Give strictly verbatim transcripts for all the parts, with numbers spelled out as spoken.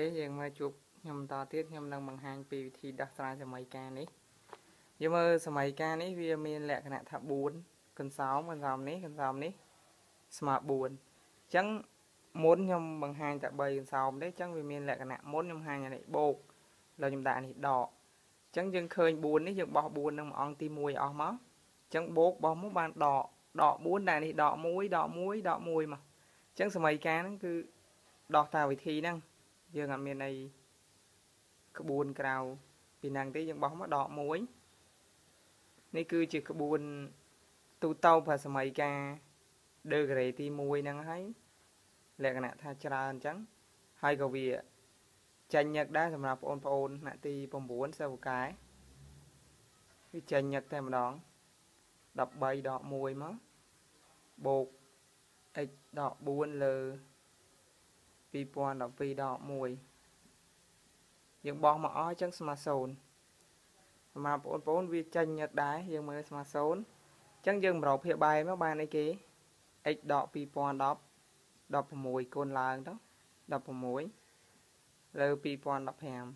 Yang mà chụp nhầm tao tiết nhầm đang bằng hàng pì thì đặt ra cho mấy ca này. Nhưng mà số mấy ca này vitamin lẹ cái này tháp bốn, cần sáu mà dòng này cần dòng này, smart bốn. Chẳng muốn nhầm bằng hàng tại bảy cần sáu đấy chẳng vitamin lẹ cái này muốn nhầm hàng nhà này bột là nhầm đại này đỏ. Chẳng dừng khơi bốn đấy dừng bỏ bốn nằm on ti mùi ó máu. Chẳng bột bỏ mút bàn đỏ đỏ bốn đại này đỏ muối đỏ muối đỏ mùi mà. Chẳng số mấy ca nó cứ đỏ tàu vị thi năng. Giờ ngắm miền này các buồn cào vì nàng tới những bóng mà đỏ muối nên cứ chỉ các buồn tụ tàu và sầm mày ca đưa cái ti muối nàng ấy lẹ cái nè tha tràn trắng hai cầu vỉa chanh nhật đã sầm nạp ôn ôn nãy ti bông bốn sau cái cái chanh nhật thêm đón đập bay đỏ muối má bột ấy đỏ buồn lờ vì bọn đọc vì đọc mùi những bọn mà ở chẳng smartphone mà bọn bốn vì chân nhật đáy nhưng mà smartphone chẳng dừng đọc hiệu bài mấy bạn ấy kì ếch đọc vì bọn đọc đọc mùi con làng đó đọc mùi lờ vì bọn đọc hèm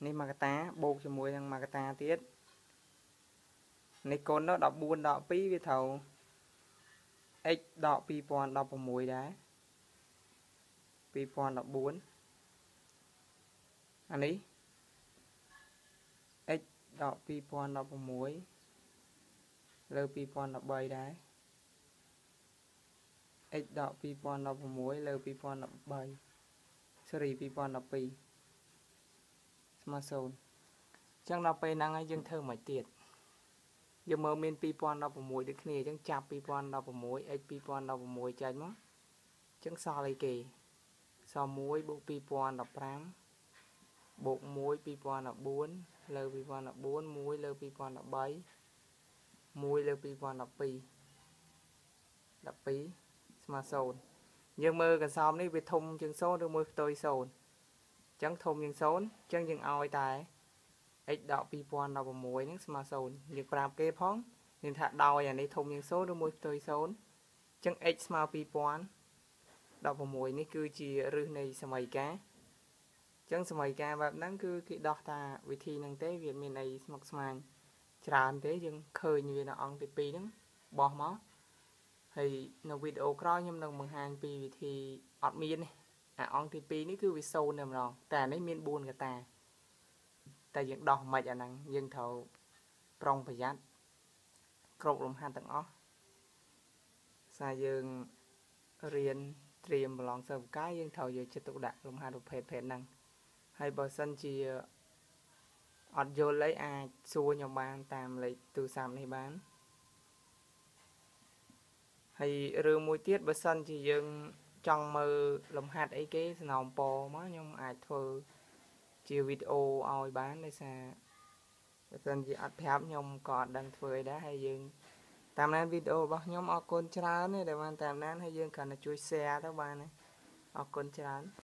nên mà cái tá bột cho mùi thằng mà cái tá tiết nên con nó đọc buôn đọc phí với thầu ếch đọc vì bọn đọc mùi đá vì bọn đọc bốn anh ấy x đọc vì bọn đọc muối lơ vì bọn đọc bảy đấy x đọc vì bọn đọc muối lơ vì bọn đọc bảy sorry vì bọn đọc bảy smartphone chẳng đọc bảy năng ấy dân thơ mỏi tiệt giờ mơ miền vì bọn đọc muối được kia chẳng chạp vì bọn đọc muối x vì bọn đọc muối chạy mất chẳng sao lấy kì sau muối bộ pi pon đập rám bộ muối pi pon đập bốn lơ pi pon đập bốn muối lơ pi pon đập bảy muối lơ pi pon đập pi đập pi smartphone nhưng mơ cả xong đấy về thùng chừng số được môi tôi sồn chẳng thùng chừng số chẳng chừng ao tài ếch đọc pi pon đọc muối những smartphone những gram kê phong những thà đào nhà này thùng chừng số được môi tôi sồn chẳng ếch smart pi pon đọc vào mùi này cứ chỉ rư này xe mày cá chẳng xe mày cá và nắng cứ cái đọc ta vì thì năng tế Việt miền này mặc màn tràn thế nhưng khơi như là ông tê pê đó bỏ mó thì nó video coi nhưng đồng bằng hàng vì thì ọt miên này à ông tê pê nó cứ vì sâu nằm lòng ta lấy miên buồn cả ta ta dựng đọc mạch ở năng dân thầu prong phải giác cột lòng hai tầng ó xa dương riêng tìm một lòng sớm cái nhưng thầu giờ chưa tục đạt lòng hai đục phết phết năng hay bờ sân chỉ ọt vô lấy ai xua nhau bán tạm lấy từ xàm này bán hay rư mùi tiết bờ sân chỉ dừng trong mơ lòng hạt ấy kế nòng bò má nhưng ai thơ chiều video oi bán đây xa bờ sân chỉ ọt phép nhông còn đang thơ đã hay dừng tạm nán video bác nhóm ở con trán này để bạn tạm nán hay dương cần là chui xe đó bạn này ở con trán.